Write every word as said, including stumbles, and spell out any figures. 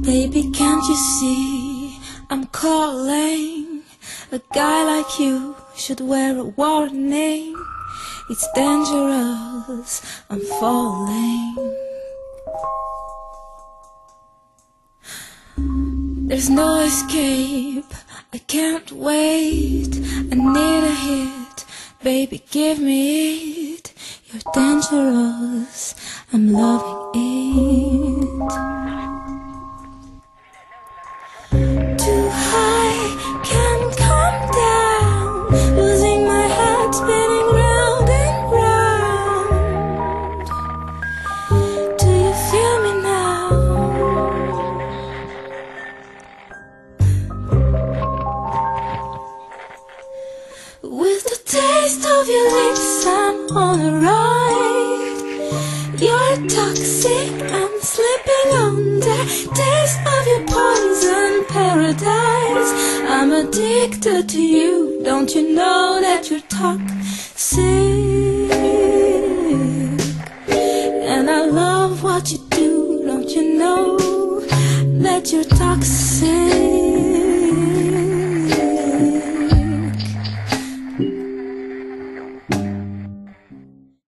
Baby, can't you see I'm calling? A guy like you should wear a warning. It's dangerous, I'm falling. There's no escape, I can't wait. I need a hit, baby, give me it. You're dangerous, I'm loving it. With the taste of your lips, I'm on a ride. You're toxic, I'm slipping under. Taste of your poison paradise. I'm addicted to you, don't you know that you're toxic? And I love what you do, don't you know that you're toxic?